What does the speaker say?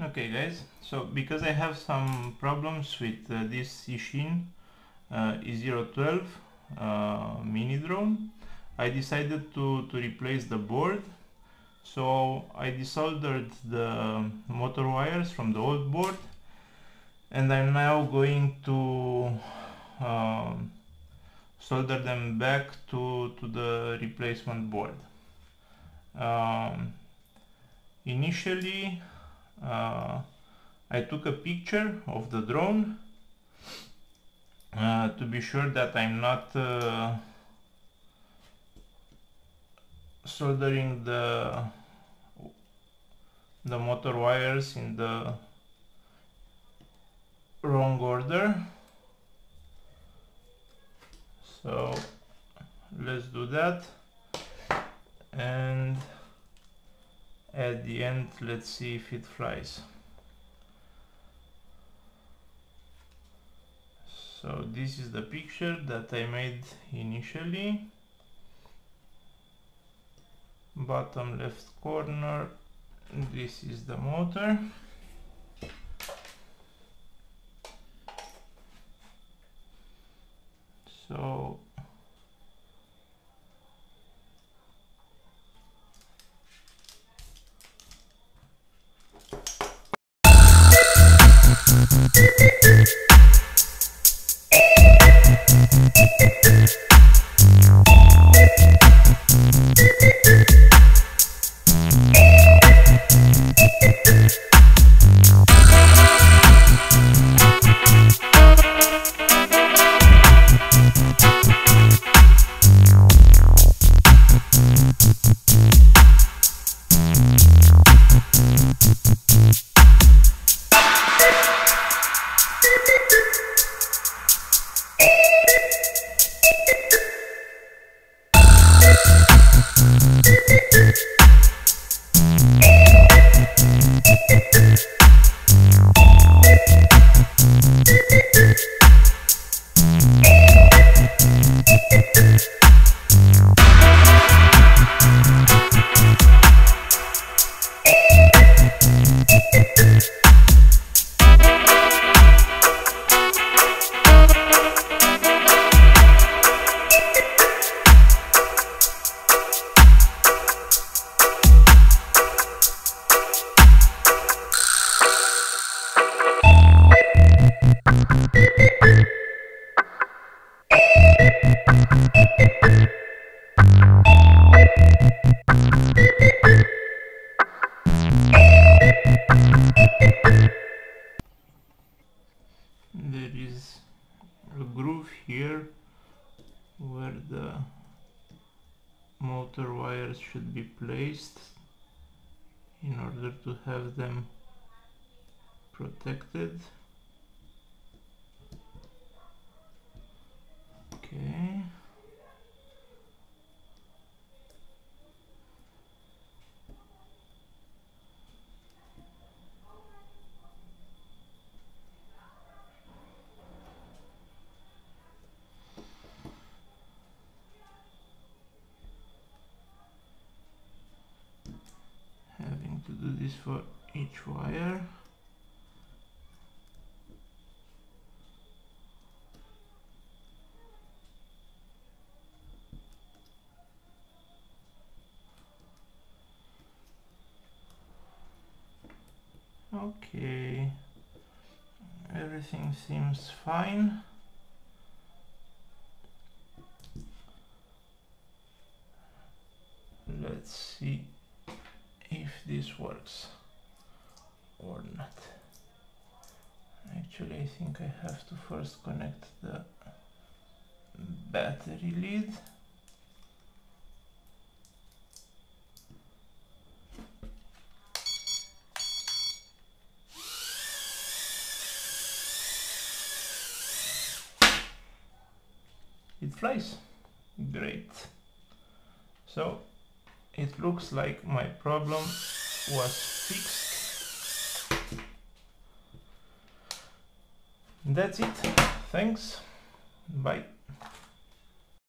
Okay guys, so because I have some problems with this Eachine E012 mini drone, I decided to replace the board. So I desoldered the motor wires from the old board, and I'm now going to solder them back to the replacement board. Initially I took a picture of the drone to be sure that I'm not soldering the motor wires in the wrong order. So let's do that, and at the end let's see if it flies. So this is the picture that I made initially. Bottom left corner, this is the motor. So there is a groove here where the motor wires should be placed in order to have them protected. Okay. Having to do this for each wire. Okay, everything seems fine. Let's see if this works or not. Actually, I think I have to first connect the battery lead. It flies. Great. So it looks like my problem was fixed. That's it. Thanks. Bye.